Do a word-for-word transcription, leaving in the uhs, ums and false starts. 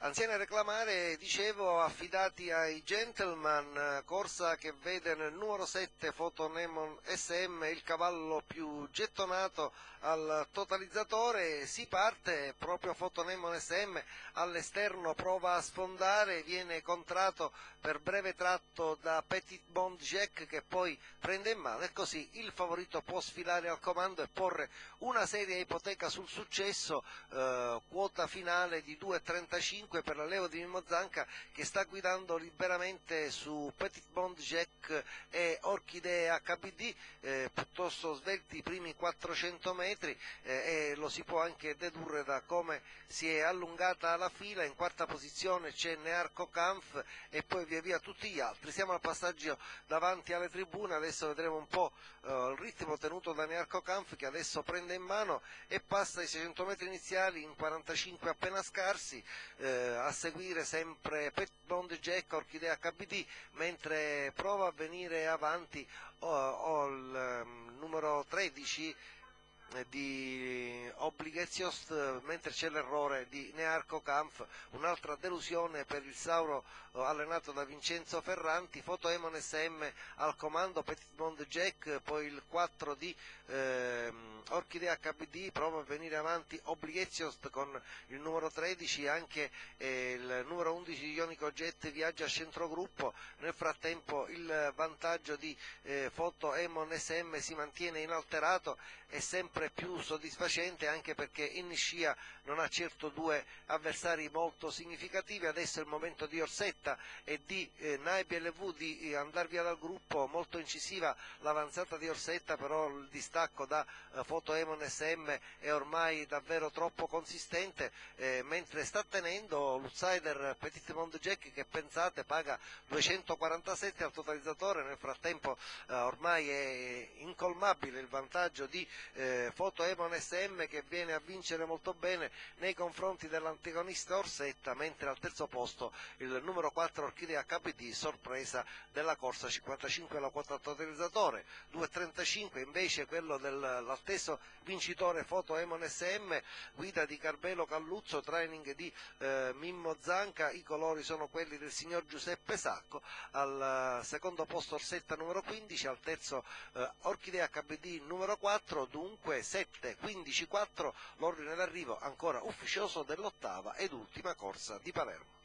Anziani a reclamare, dicevo, affidati ai gentleman, corsa che vede nel numero sette Photo Emon S M il cavallo più gettonato al totalizzatore. Si parte proprio Photo Emon S M, all'esterno prova a sfondare, viene contrato per breve tratto da Petit Bond Jack che poi prende in mano, e così il favorito può sfilare al comando e porre una seria ipoteca sul successo, eh, quota finale di due e trentacinque per l'allievo di Mimmo Zanca, che sta guidando liberamente su Petit Bond Jack e Orchidee H B D, eh, piuttosto svelti i primi quattrocento metri, eh, e lo si può anche dedurre da come si è allungata la fila. In quarta posizione c'è Nearco Canf e poi via via tutti gli altri. Siamo al passaggio davanti alle tribune, adesso vedremo un po' eh, il ritmo tenuto da Nearco Canf, che adesso prende in mano e passa i seicento metri iniziali in quarantacinque appena scarsi. Eh, a seguire sempre Petite Monde Jack, Orchidea H B D, mentre prova a venire avanti o, o il numero tredici di Obbligationst, mentre c'è l'errore di Nearco Canf. Un'altra delusione per il Sauro allenato da Vincenzo Ferranti. Photo Emon S M al comando, Petit Bond Jack, poi il quattro di eh, Orchidea H B D, prova a venire avanti Obbligationst con il numero tredici, anche eh, il numero undici di Ionico Jet viaggia a centrogruppo. Nel frattempo il vantaggio di eh, Photo Emon S M si mantiene inalterato e sempre più soddisfacente, anche perché in scia non ha certo due avversari molto significativi. Adesso è il momento di Orsetta e di eh, Naay B L V di andar via dal gruppo. Molto incisiva l'avanzata di Orsetta, però il distacco da eh, Photo Emon S M è ormai davvero troppo consistente, eh, mentre sta tenendo l'outsider Petite Monde Jack, che pensate paga duecentoquarantasette al totalizzatore. Nel frattempo eh, ormai è incolmabile il vantaggio di eh, Photo Emon S M, che viene a vincere molto bene nei confronti dell'antagonista Orsetta, mentre al terzo posto il numero quattro Orchidea H B D, sorpresa della corsa, cinquantacinque alla quota totalizzatore. due e trentacinque invece quello dell'atteso vincitore Photo Emon S M, guida di Carbelo Galluzzo, training di eh, Mimmo Zanca, i colori sono quelli del signor Giuseppe Sacco. Al secondo posto Orsetta numero quindici, al terzo eh, Orchidea H B D numero quattro, dunque sette, quindici, quattro l'ordine d'arrivo ancora ufficioso dell'ottava ed ultima corsa di Palermo.